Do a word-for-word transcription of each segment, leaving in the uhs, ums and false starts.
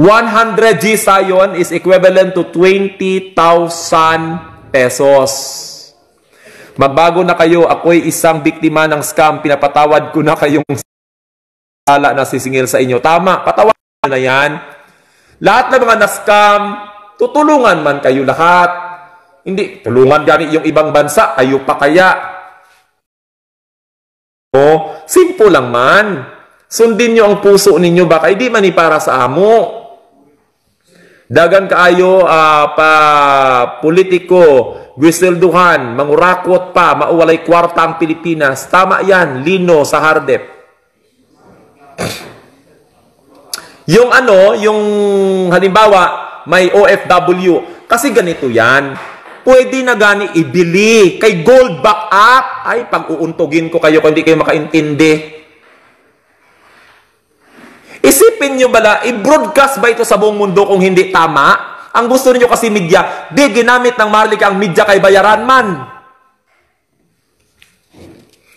one hundred G sa yon is equivalent to twenty thousand pesos. Magbago na kayo, ako'y isang biktima ng scam. Pinapatawad ko na kayong sala na sisingil sa inyo. Tama, patawadan na yan. Lahat ng mga na-scam, tutulungan man kayo lahat. Hindi, tulungan gani yung ibang bansa, kayo pa kaya. O, simple lang man. Sundin nyo ang puso ninyo, baka hindi man para sa amo. Dagan kaayo uh, pa politiko, gwiselduhan, mangurakot pa, mauwalay kwarta ang Pilipinas. Tama yan, lino sa hardep. Yung ano, yung halimbawa, may O F W. Kasi ganito yan. Pwede na gani ibili. Kay gold back up. Ay, pag-uuntugin ko kayo kung hindi kayo makaintindi. Isipin nyo bala, i-broadcast ba ito sa buong mundo kung hindi tama? Ang gusto niyo kasi media, di ginamit ng Maharlika ang media kay bayaran man.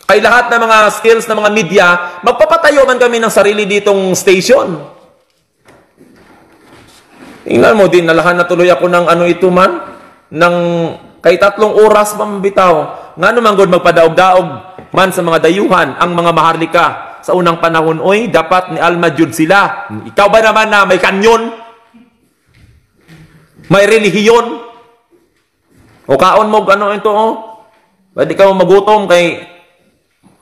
Kay lahat ng mga skills ng mga media, magpapatayo man kami ng sarili ditong station. Tingnan mo din, nalahan na tuloy ako ng ano ito man, ng kay tatlong oras mamabitaw. Nga naman God magpadaog-daog man sa mga dayuhan, ang mga Maharlika. Sa unang panahon, oy, dapat ni Alma Jud sila. Ikaw ba naman na may kanyon? May relihiyon? O kaon mo, ano ito, oh? Pwede ka magutom kay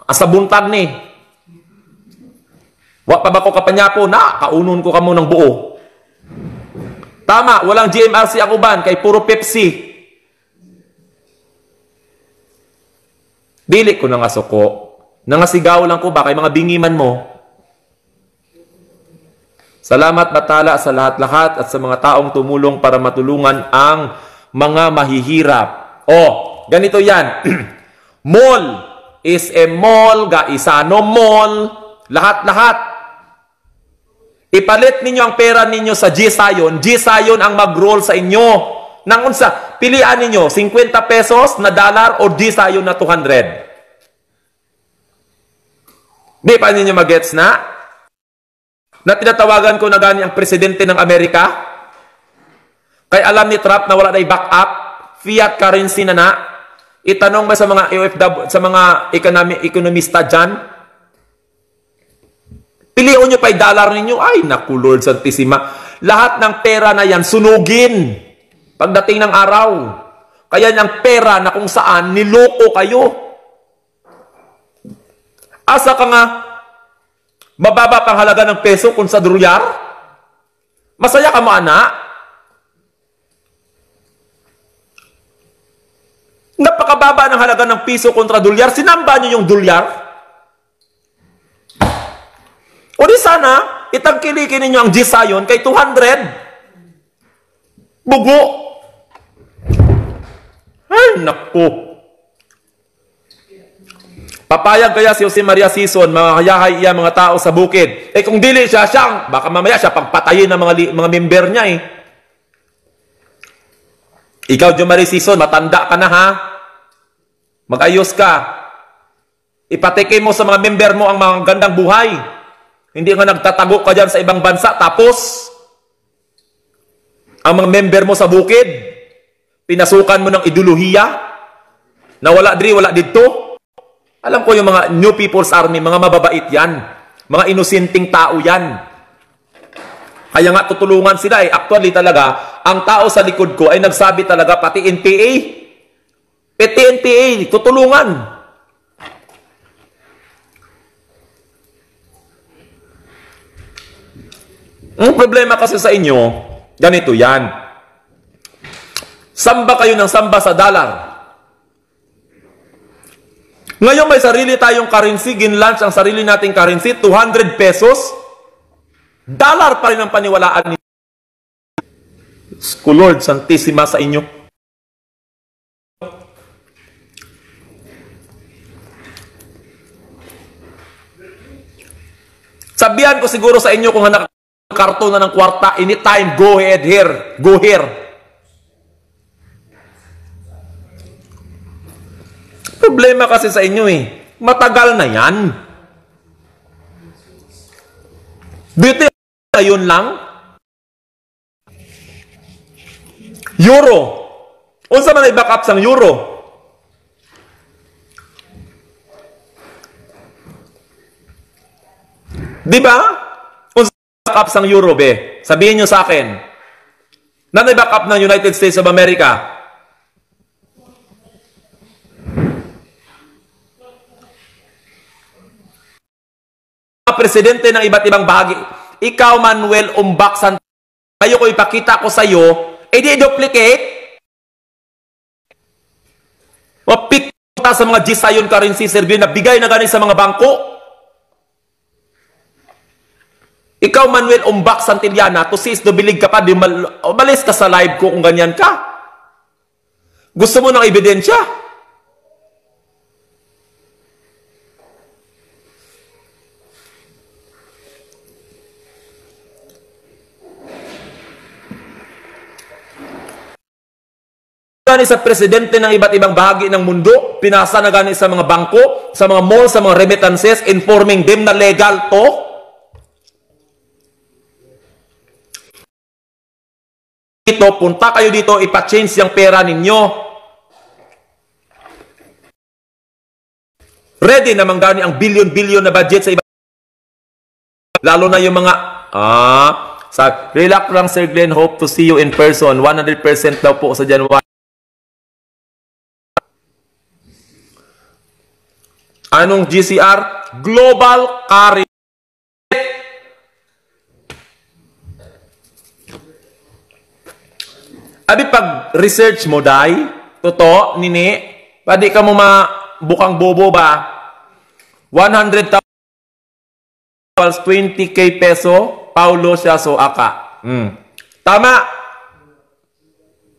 asabuntag ni. Wa pa ba ko kapanyapo? Na, kaunon ko ka mo ng buo. Tama, walang G M R C ang uban, kay puro Pepsi. Dili ko na nga suko. Nangasigaw lang ko ba kay mga bingiman mo? Salamat batala sa lahat-lahat at sa mga taong tumulong para matulungan ang mga mahihirap. Oh, ganito yan. Mall, S M Mall, Gaisano Mall, lahat-lahat. Ipalit ninyo ang pera ninyo sa G-Sayon. G-Sayon ang mag-roll sa inyo. Nang unsa, pilian ninyo fifty pesos na dollar o G-Sayon na two hundred. Di pa ninyo mag-gets na? Na tinatawagan ko na gani ang presidente ng Amerika? Kaya alam ni Trump na wala na i-back up? Fiat currency na na? Itanong ba sa mga O F W, sa mga economic, ekonomista dyan? Piliin nyo pa'y dollar ninyo. Ay, naku, Lord Santisima. Lahat ng pera na yan, sunugin. Pagdating ng araw. Kaya ng pera na kung saan, niloko kayo. Asa ka nga, mababa pang halaga ng peso kung sa dolyar? Masaya ka mo, anak? Napakababa ng halaga ng piso kontra dolyar. Sinamba nyo yung dolyar? O di sana, itangkilikin ninyo ang G-Sayon kay two hundred. Bugo. Ay, naku. Papayag kaya si Jose Maria Sison, makayahay iya mga tao sa bukid. Eh kung dili siya, siyang, baka mamaya siya pagpatayin ng mga, mga member niya eh. Ikaw, Jose Maria Sison, matanda ka na ha. Mag-ayos ka. Ipatikin mo sa mga member mo ang mga gandang buhay. Hindi nga nagtatago ka dyan sa ibang bansa, tapos ang mga member mo sa bukid, pinasukan mo ng ideolohiya, na wala diri, wala dito. Alam ko yung mga New People's Army, mga mababait yan, mga inusinting tao yan. Kaya nga tutulungan sila eh. Actually talaga, ang tao sa likod ko ay nagsabi talaga, pati N P A, pati N P A, tutulungan. Ang problema kasi sa inyo, ganito yan. Samba kayo ng samba sa dollar. Ngayon may sarili tayong currency, ginlaunch ang sarili nating currency, two hundred pesos. Dollar pa rin ang paniwalaan ni Lord Santisima sa inyo. Sabihan ko siguro sa inyo kung hanak karton na ng kwarta, anytime, go ahead here, go here. Problema kasi sa inyo eh, matagal na yan. Dito yun lang, euro. Unsa man ay backup sang euro? Di ba? Unsa backup sang euro be? Sabihin niyo sa akin. Nanay backup ng United States of America. Presidente ng iba't ibang bahagi. Ikaw, Manuel Umbak Santillana, kayo ko ipakita ko sa iyo, edi duplicate. Mapik ta sa mga G C R currency survey na bigay na ganun sa mga bangko. Ikaw, Manuel Umbak Santillana, to sis, dubilig ka pa, di mal malis ka sa live ko kung ganyan ka. Gusto mo ng ebidensya? Gani sa presidente ng iba't ibang bahagi ng mundo, pinasa na gani sa mga bangko, sa mga mall, sa mga remittances, informing them na legal to. Ito, punta kayo dito, ipa-change yung pera ninyo. Ready naman gani ang billion-billion na budget sa iba. Lalo na yung mga, ah, sa relax lang Sir Glenn, hope to see you in person. one hundred percent daw po sa January. Anong G C R? Global Carrier. Abi pag research mo, dai, totoo, nini, pwede ka mo mabukang bobo ba? one hundred thousand twenty K peso, Paulo Siaso Aka. Mm. Tama.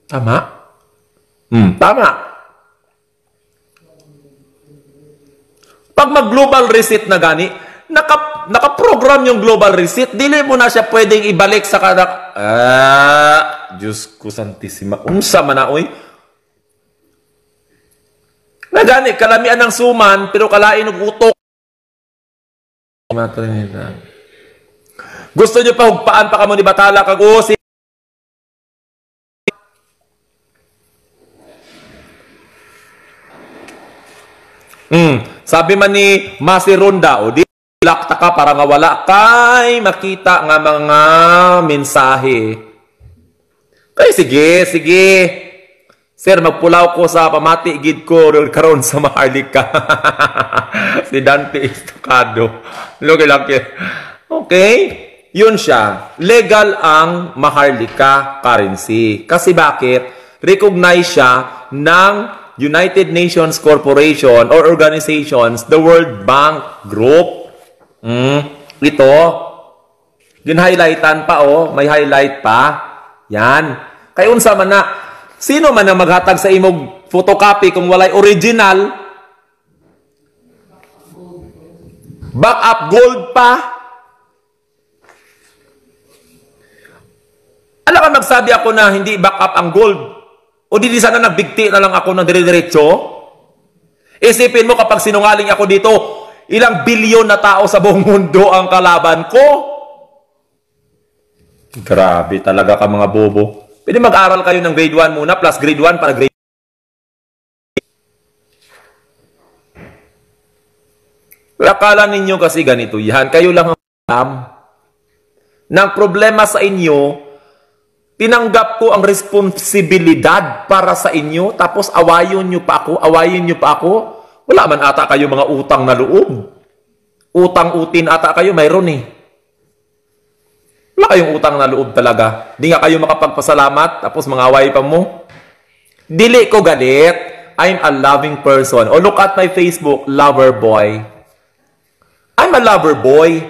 Tama? Mm. Tama. Pag mag-global receipt na gani, naka, naka-program yung global receipt, dili mo na siya pwedeng ibalik sa kada... Ah, Diyos ko santisima. Unsa man na, oy. Na gani, kalamian ng suman, pero kalain ng utok. Gusto nyo pa hugpaan pa kamo ni Batala kag-usi. Mm. Sabi man ni Masironda, o di lakta ka para nga wala kay makita nga mga mensahe. Kay sige, sige. Sir, magpulaw ko sa pamati gid ko karon sa Maharlika. Si Dante Estocado. Lugi laki. Okay? Yun siya. Legal ang Maharlika currency. Kasi bakit? Recognize siya ng United Nations Corporation or organizations, the World Bank Group. Mm, ito, gin-highlightan pa, oh. May highlight pa. Yan. Kayo unsa man na, sino man ang maghatag sa imog photocopy kung walay original? Backup gold pa. Alam ka, magsabi ako na hindi backup ang gold. O di sana nagbigti na lang ako ng dire-diretso? Isipin mo kapag sinungaling ako dito, ilang bilyon na tao sa buong mundo ang kalaban ko? Grabe talaga ka mga bobo. Pwede mag-aral kayo ng grade one muna plus grade one para grade two. Akala ninyo kasi ganito yan. Kayo lang ang alam. Nang problema sa inyo, tinanggap ko ang responsibilidad para sa inyo, tapos awayon nyo pa ako, awayin nyo pa ako. Wala man ata kayo mga utang na loob. Utang-utin ata kayo, mayroon eh. Wala kayong utang na loob talaga. Di nga kayo makapagpasalamat, tapos mga away pa mo. Dili ko galit, I'm a loving person. O look at my Facebook, lover boy. I'm a lover boy.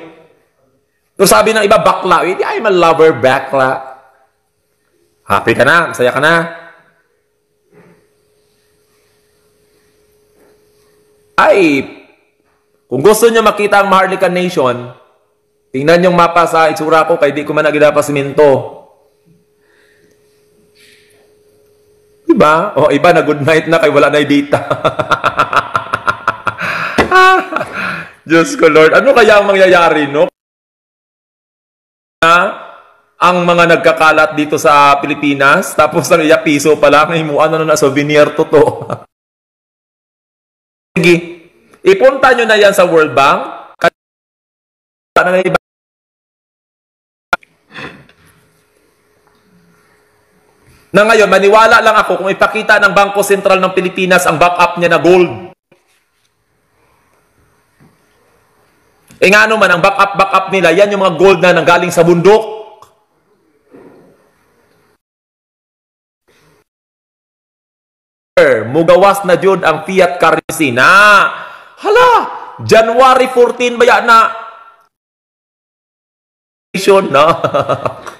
Pero sabi ng iba, bakla. Eh, I'm a lover bakla. Happy ka na, masaya ka na. Ay, kung gusto nyo makita ang Maharlika Nation, tingnan yung mapa sa itsura ko kay di ko man nagidapa siminto. Diba? O, iba na good night na kay wala na data. Diyos ko Lord, ano kaya ang mangyayari, no? Ha? ang mga nagkakalat dito sa Pilipinas, tapos ang iya piso pala, may mo ano na souvenir to to. Sige, ipunta nyo na yan sa World Bank. Na ngayon, maniwala lang ako kung ipakita ng Banko Sentral ng Pilipinas ang backup niya na gold. E nga naman, ang backup backup nila, yan yung mga gold na nanggaling sa bundok. Mugawas na jud ang fiat currency na. Hala, January fourteen ba yan na? No?